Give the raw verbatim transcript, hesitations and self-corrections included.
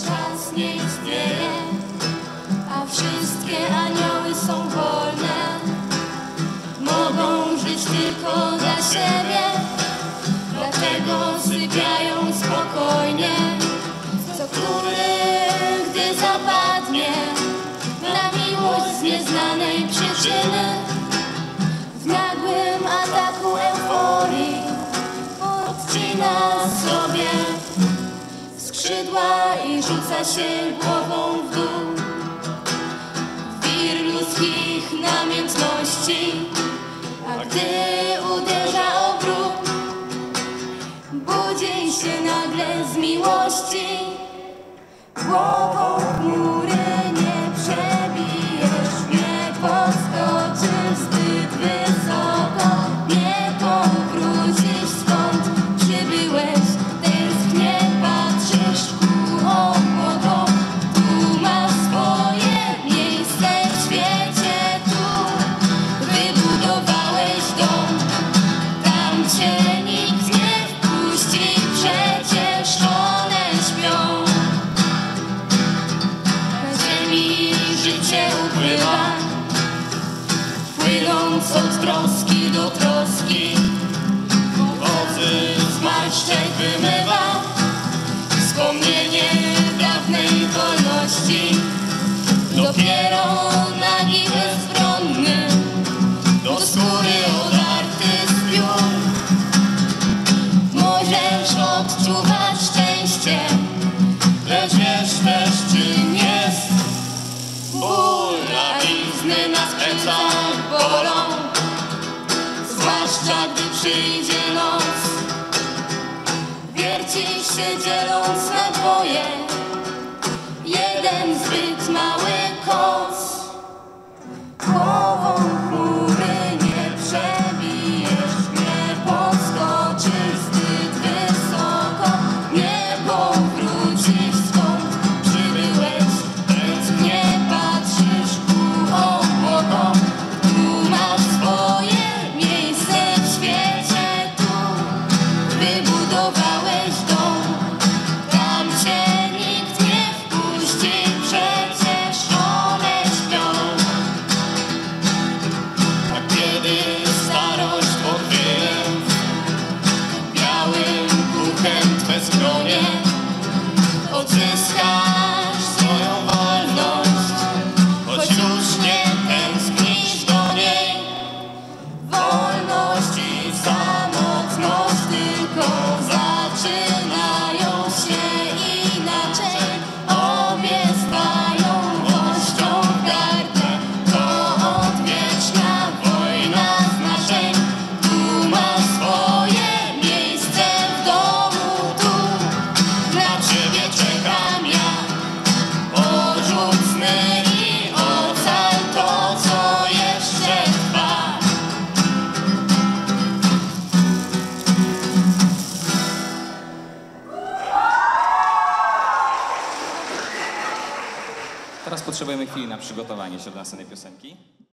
czas nie istnieje, a wszystkie anioły są wolne. Mogą żyć tylko dla siebie, dlatego sypiają spokojnie. Co chwilę, gdy zapadnie na miłość z nieznanej przyczyny, w nagłym ataku euforii odcina sobie skrzydła i rzuca się głową w dół. Wir ludzkich namiętności, a gdy uderza obrót, budzi się nagle z miłości. Głową chmury nie przebijesz, nie podskoczysz zbyt wysoko, nie powrócisz skąd przybyłeś, tęsknie patrzysz ku obłokom. Tu masz swoje miejsce w świecie, tu wybudowałeś dom, tam cię nikt nie wpuści, przecież one śpią. Życie upływa, płynąc od troski do troski, wody zmarszczek wymywa, wspomnienie dawnej wolności. Dopiero nagi bezbronny, do skóry odarty z piór, możesz odczuwać szczęście, lecz wiesz też, czym jest. Bóla blizny na plecach bolą, zwłaszcza gdy przyjdzie noc. Wierci się dzieląc na dwoje, jeden zbyt mały kos. Głową chmury nie przebijesz, nie podskoczysz zbyt wysoko, nie powrócisz skąd przybyłeś, więc nie patrzysz ku obłokom. Tu masz swoje miejsce w świecie, tu wybudowałeś dom, tam cię nikt nie wpuści, przecież one śpią. A kiedy starość odwieje, białym puchem twe skronie, odzyskasz swoją wolność, choć już nie tęsknisz do niej. Wolność i samotność tylko zaczynają się inaczej. Obie stają głością w gardle, to odwieczna wojna znaczeń. Tu masz swoje miejsce w domu, tu na ciebie czekam ja. Porzuć sny i ocal to, co jeszcze trwa. Teraz potrzebujemy chwili na przygotowanie się do następnej piosenki.